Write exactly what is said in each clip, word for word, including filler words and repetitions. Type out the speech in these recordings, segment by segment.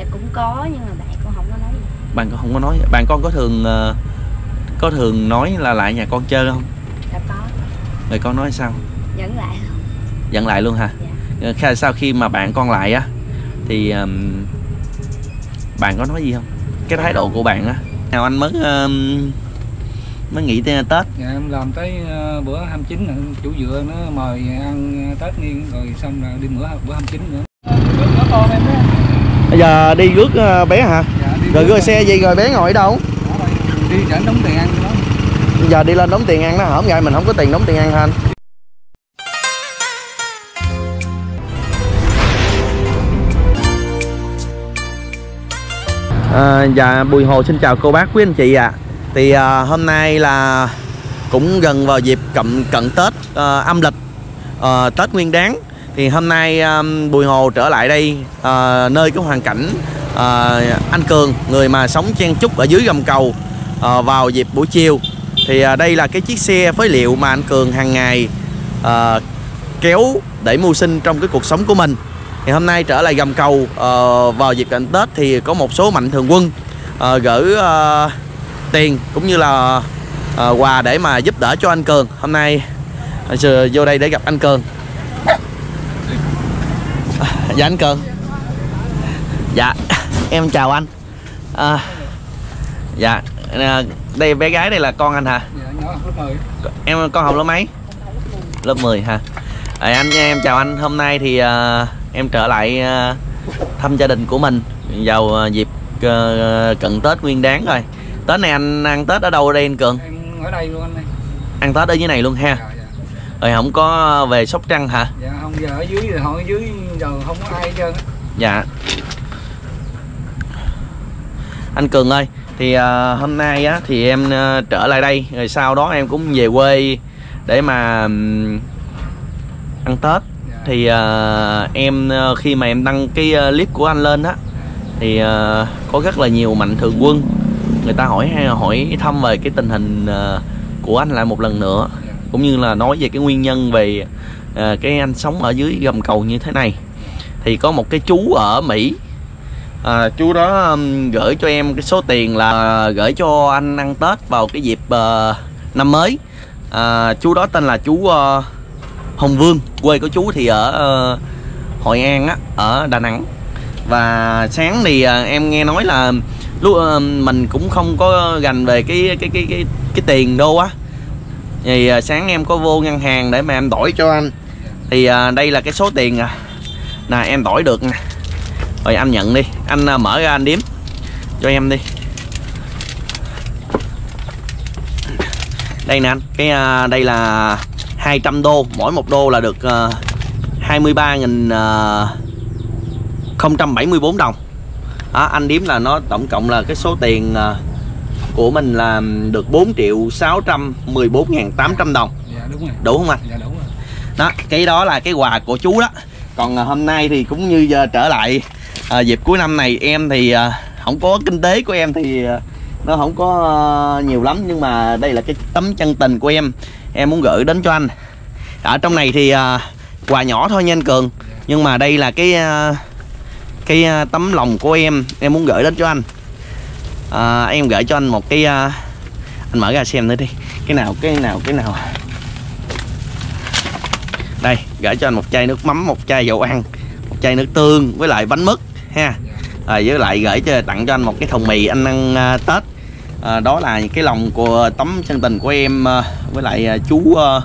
Dạ cũng có, nhưng mà bạn con không có nói gì. Bạn con không có nói. Bạn con có thường có thường nói là lại nhà con chơi không? Dạ có. Rồi con nói sao? Dẫn lại không? Dẫn lại luôn hả? Dạ. Sau khi mà bạn con lại á thì um, bạn có nói gì không? Cái thái độ của bạn á. Nào anh mới um, mới nghỉ Tết. Dạ em làm tới uh, bữa hai mươi chín là chủ dựa nó mời ăn Tết niên rồi xong rồi đi bữa bữa hai mươi chín nữa. Rước con em đó. Bây giờ đi rước uh, bé hả? Dạ, đi rồi rước xe gì rồi bé ngồi ở đâu? Đó, đi dẫn đóng tiền ăn đó. Bây giờ đi lên đóng tiền ăn nó hổm ra, mình không có tiền đóng tiền ăn hả anh? À, dạ Bùi Hồ xin chào cô bác quý anh chị ạ. À. Thì à, hôm nay là cũng gần vào dịp cận, cận Tết à, âm lịch, à, Tết Nguyên Đán. Thì hôm nay à, Bùi Hồ trở lại đây à, nơi cái hoàn cảnh à, anh Cường, người mà sống chen chúc ở dưới gầm cầu à, vào dịp buổi chiều. Thì à, đây là cái chiếc xe phế liệu mà anh Cường hàng ngày à, kéo để mưu sinh trong cái cuộc sống của mình. Thì hôm nay trở lại gầm cầu uh, vào dịp cận Tết thì có một số mạnh thường quân uh, gửi uh, tiền cũng như là uh, quà để mà giúp đỡ cho anh Cường. Hôm nay giờ uh, vô đây để gặp anh Cường. Uh, dạ anh Cường. Dạ em chào anh. Uh, dạ uh, đây bé gái đây là con anh hả? Em con học lớp mấy? Lớp mười hả? À, anh em chào anh. Hôm nay thì uh, em trở lại thăm gia đình của mình vào dịp cận Tết Nguyên Đán rồi. Tết này anh ăn Tết ở đâu ở đây anh Cường? Em ở đây luôn anh. Ăn Tết ở dưới này luôn ha. Dạ, dạ. Rồi không có về Sóc Trăng hả? Dạ không, giờ ở dưới họ ở dưới giờ không có ai hết trơn. Dạ. Anh Cường ơi, thì hôm nay á thì em trở lại đây rồi sau đó em cũng về quê để mà ăn Tết. Thì uh, em uh, khi mà em đăng cái uh, clip của anh lên á thì uh, có rất là nhiều mạnh thường quân người ta hỏi hay hỏi thăm về cái tình hình uh, của anh lại một lần nữa, cũng như là nói về cái nguyên nhân về uh, cái anh sống ở dưới gầm cầu như thế này. Thì có một cái chú ở Mỹ, uh, chú đó um, gửi cho em cái số tiền là uh, gửi cho anh ăn Tết vào cái dịp uh, năm mới. Uh, chú đó tên là chú uh, Hùng Vương, quê của chú thì ở uh, Hội An á, ở Đà Nẵng. Và sáng thì uh, em nghe nói là lúc uh, mình cũng không có gành về cái cái cái cái cái tiền đô á. Thì uh, sáng em có vô ngân hàng để mà em đổi cho anh. Thì uh, đây là cái số tiền nè. Nè em đổi được nè. Rồi anh nhận đi, anh uh, mở ra anh đếm cho em đi. Đây nè anh, cái uh, đây là hai trăm đô, mỗi một đô là được uh, hai mươi ba nghìn không trăm bảy mươi bốn đồng. Đó, anh đếm là nó tổng cộng là cái số tiền uh, của mình là được bốn triệu sáu trăm mười bốn nghìn tám trăm đồng. Dạ, đúng rồi. Đủ không anh? Dạ, đúng rồi. Đó, cái đó là cái quà của chú đó. Còn uh, hôm nay thì cũng như giờ trở lại uh, dịp cuối năm này, em thì uh, không có kinh tế của em thì uh, nó không có uh, nhiều lắm, nhưng mà đây là cái tấm chân tình của em. Em muốn gửi đến cho anh. Ở trong này thì uh, quà nhỏ thôi nha anh Cường. Nhưng mà đây là cái uh, Cái uh, tấm lòng của em. Em muốn gửi đến cho anh. uh, Em gửi cho anh một cái uh, anh mở ra xem nữa đi. Cái nào cái nào cái nào. Đây, gửi cho anh một chai nước mắm, một chai dầu ăn, một chai nước tương với lại bánh mứt ha. Rồi với lại gửi cho, tặng cho anh một cái thùng mì anh ăn uh, Tết. À, đó là cái lòng của tấm chân tình của em à, với lại à, chú à,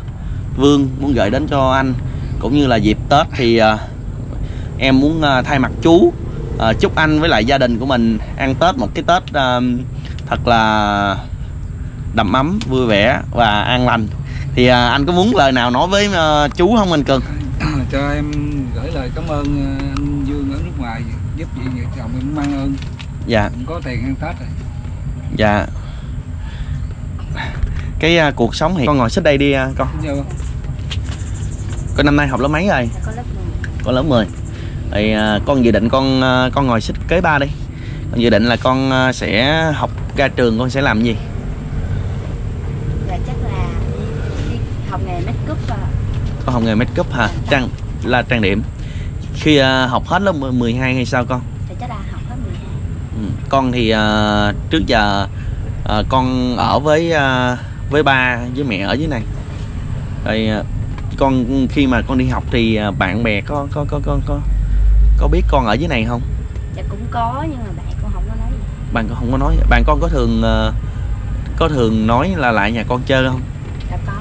Vương muốn gửi đến cho anh. Cũng như là dịp Tết thì à, em muốn à, thay mặt chú à, chúc anh với lại gia đình của mình ăn Tết một cái Tết à, thật là đầm ấm, vui vẻ và an lành. Thì à, anh có muốn lời nào nói với à, chú không anh Cường? Cho em gửi lời cảm ơn anh Dương ở nước ngoài giúp gì vợ chồng em mang ơn. Dạ. Cũng có tiền ăn Tết rồi. Dạ. Cái uh, cuộc sống thì con ngồi xích đây đi uh, con. Con năm nay học lớp mấy rồi? Dạ, con lớp mười. Con lớp mười. Thì uh, con dự định con uh, con ngồi xích kế ba đi. Con dự định là con uh, sẽ học ra trường con sẽ làm gì? Dạ chắc là đi học nghề make up. À. Con học nghề make up hả? Trang là trang điểm. Khi uh, học hết lớp mười hai hay sao con? Dạ chắc là học hết mười hai. Con thì à, trước giờ à, con ở với à, với ba với mẹ ở dưới này. Rồi à, con khi mà con đi học thì à, bạn bè có có có có có có biết con ở dưới này không? Dạ cũng có, nhưng mà bạn con không có nói gì. Bạn con không có nói. Bạn con có thường à, có thường nói là lại nhà con chơi không? Dạ có.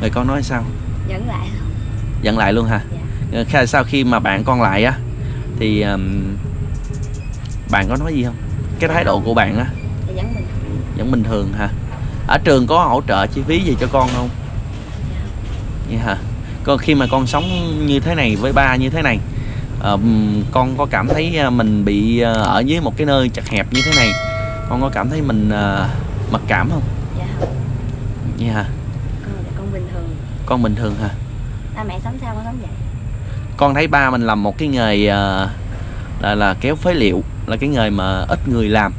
Rồi con nói sao? Dẫn lại. Dẫn lại luôn hả? Dạ. Sau khi mà bạn con lại á thì um, bạn có nói gì không? Cái thái độ của bạn á? Dạ, vẫn bình thường. Vẫn bình thường hả? Ở trường có hỗ trợ chi phí gì cho con không? Dạ. Vậy hả? Còn khi mà con sống như thế này với ba như thế này, um, con có cảm thấy mình bị uh, ở dưới một cái nơi chật hẹp như thế này, con có cảm thấy mình uh, mặc cảm không? Dạ không. Vậy hả? Con, con bình thường. Con bình thường hả? Ba mẹ sống sao con sống vậy. Con thấy ba mình làm một cái nghề uh, là, là kéo phế liệu, là cái nghề mà ít người làm.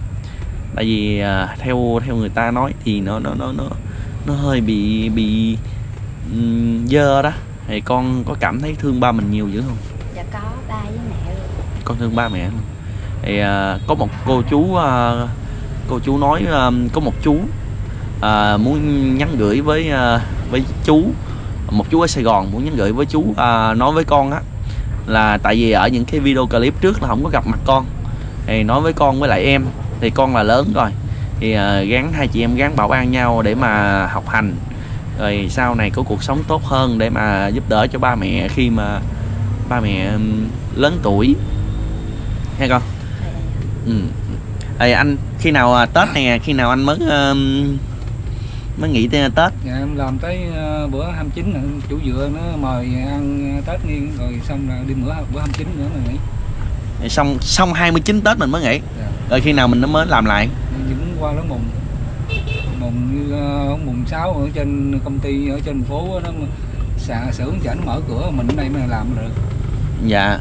Tại vì uh, theo theo người ta nói thì nó nó nó nó nó hơi bị bị um, dơ đó. Thì con có cảm thấy thương ba mình nhiều dữ không? Dạ có, ba với mẹ luôn. Con thương ba mẹ luôn. Thì uh, có một cô chú uh, cô chú nói uh, có một chú uh, muốn nhắn gửi với uh, với chú. Một chú ở Sài Gòn muốn nhắn gửi với chú à, nói với con á là tại vì ở những cái video clip trước là không có gặp mặt con, thì nói với con với lại em thì con là lớn rồi thì à, gắn hai chị em gắn bảo an nhau để mà học hành, rồi sau này có cuộc sống tốt hơn để mà giúp đỡ cho ba mẹ khi mà ba mẹ lớn tuổi nghe con. Ừ. Ê, anh khi nào Tết nè, khi nào anh mới uh, mới nghỉ Tết? Dạ, em làm tới uh, bữa hai mươi chín nữa, chủ dừa nó mời ăn uh, Tết nghiêng rồi xong là đi bữa bữa hai mươi chín nữa mình nghỉ. Xong xong hai mươi chín Tết mình mới nghỉ. Dạ. Rồi khi nào mình nó mới làm lại? Những qua nó mùng mùng như uh, mùng sáu ở trên công ty ở trên phố đó, nó xả xưởng chảnh mở cửa, mình ở đây mình làm được. Dạ.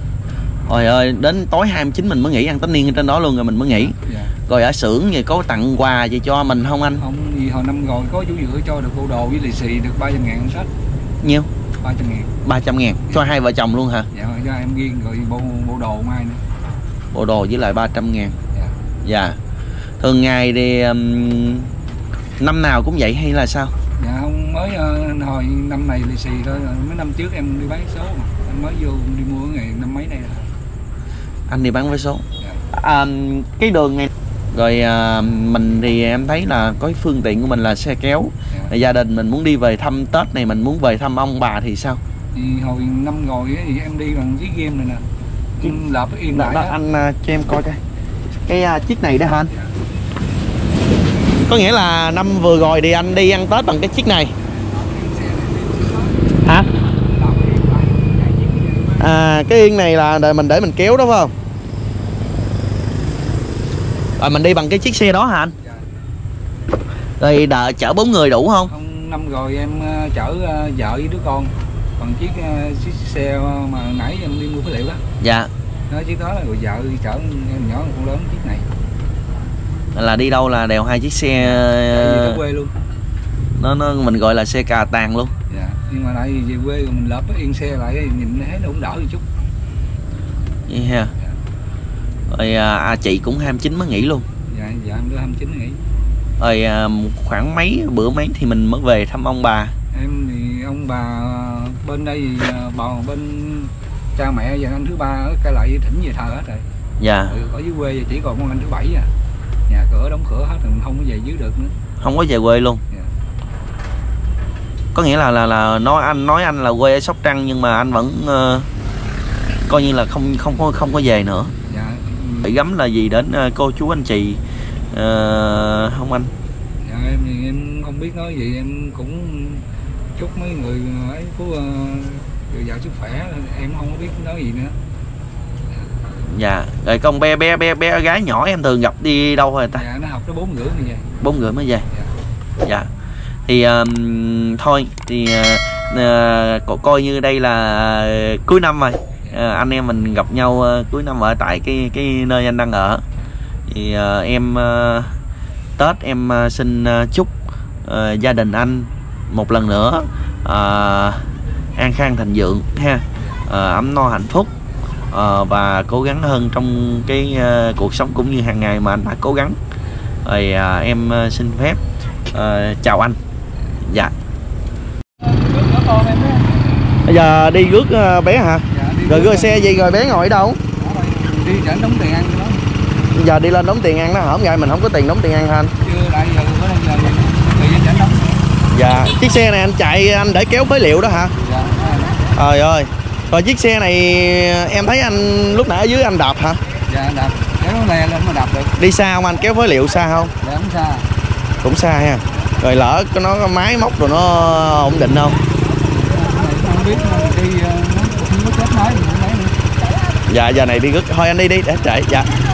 Trời ơi, đến tối hai mươi chín mình mới nghỉ, ăn tất niên ở trên đó luôn rồi mình mới nghỉ. Dạ. Rồi ở xưởng gì có tặng quà gì cho mình không anh? Không, vì hồi năm rồi có chủ dựa cho được bộ đồ với lì xì được ba trăm ngàn sách. Nhiêu? ba trăm ngàn. ba trăm ngàn, cho hai vợ chồng luôn hả? Dạ, cho em riêng rồi bộ, bộ đồ mai nữa. Bộ đồ với lại ba trăm ngàn. Dạ. Dạ. Thường ngày thì um, năm nào cũng vậy hay là sao? Dạ, không, mới uh, hồi năm này lì xì thôi, mấy năm trước em đi bán số mà. Em mới vô đi mua ngày năm mấy này rồi. Anh đi bán vé số. À, cái đường này rồi à, mình thì em thấy là có phương tiện của mình là xe kéo. Dạ. Gia đình mình muốn đi về thăm Tết này, mình muốn về thăm ông bà thì sao? Thì hồi năm rồi ấy, thì em đi bằng chiếc game này nè. Em lợp yên lại đó. Anh cho em coi coi cái à, chiếc này đó hả anh? Dạ. Có nghĩa là năm vừa rồi thì anh đi ăn Tết bằng cái chiếc này hả? À, cái yên này là để mình để mình kéo đó phải không? Rồi mình đi bằng cái chiếc xe đó hả anh? Dạ. Rồi đợi, chở bốn người đủ không? Không, năm rồi em chở vợ với đứa con bằng chiếc, chiếc xe mà nãy em đi mua phế liệu đó. Dạ. Nói chiếc đó là người vợ chở em nhỏ con lớn chiếc này. Là đi đâu là đều hai chiếc xe. Đi quê luôn. Nó nó mình gọi là xe cà tàng luôn. Dạ. Nhưng mà lại về quê mình lợp yên xe lại nhìn thấy nó cũng đỡ một chút. Vậy yeah. Hả? Dạ. Rồi à, chị cũng hai mươi chín mới nghỉ luôn. Dạ, dạ em đưa hai mươi chín nghỉ. Rồi à, khoảng mấy bữa mấy thì mình mới về thăm ông bà? Em thì ông bà bên đây thì bà bên cha mẹ và anh thứ ba ở cái lại thỉnh về thờ hết rồi. Dạ. Ừ, ở dưới quê chỉ còn con anh thứ bảy à. Nhà cửa đóng cửa hết rồi không có về dưới được nữa. Không có về quê luôn. Dạ. Có nghĩa là là là nói anh nói anh là quê ở Sóc Trăng nhưng mà anh vẫn uh, coi như là không không có không có về nữa. Dạ. Phải gắm là gì đến uh, cô chú anh chị uh, không anh? Dạ em thì em không biết nói gì, em cũng chúc mấy người ấy có dồi dào sức khỏe, em không có biết nói gì nữa. Dạ. Rồi con bé bé bé bé gái nhỏ em thường gặp đi đâu rồi ta? Dạ nó học tới bốn rưỡi mới về. Bốn rưỡi mới về. Dạ. Dạ. Thì um, thôi thì uh, uh, coi như đây là uh, cuối năm rồi, uh, anh em mình gặp nhau uh, cuối năm ở tại cái cái nơi anh đang ở. Thì uh, em uh, Tết em uh, xin uh, chúc uh, gia đình anh một lần nữa uh, an khang thịnh vượng ha, uh, ấm no hạnh phúc, à, và cố gắng hơn trong cái uh, cuộc sống cũng như hàng ngày mà anh đã cố gắng. Rồi à, em uh, xin phép uh, chào anh. Dạ. Bây giờ đi rước uh, bé hả? Dạ, rồi rước xe gì rồi bé ngồi ở đâu? Đi chẳng đóng tiền ăn đó. Bây giờ đi lên đóng tiền ăn đó hả? Hôm nay mình không có tiền đóng tiền ăn hả anh? Chưa, tại giờ bữa giờ tiền chẳng đóng. Dạ, chiếc xe này anh chạy anh để kéo phế liệu đó hả? Dạ. Trời ơi. Rồi chiếc xe này em thấy anh lúc nãy ở dưới anh đạp hả? Dạ anh đạp, kéo nó le lên mà đạp được. Đi xa không anh? Kéo phế liệu xa không? Dạ không xa. Cũng xa ha. Rồi lỡ nó có máy móc rồi nó ổn định không? Không biết đi nó cũng có chết máy. Dạ giờ này đi rước. Thôi anh đi đi để chạy. Dạ.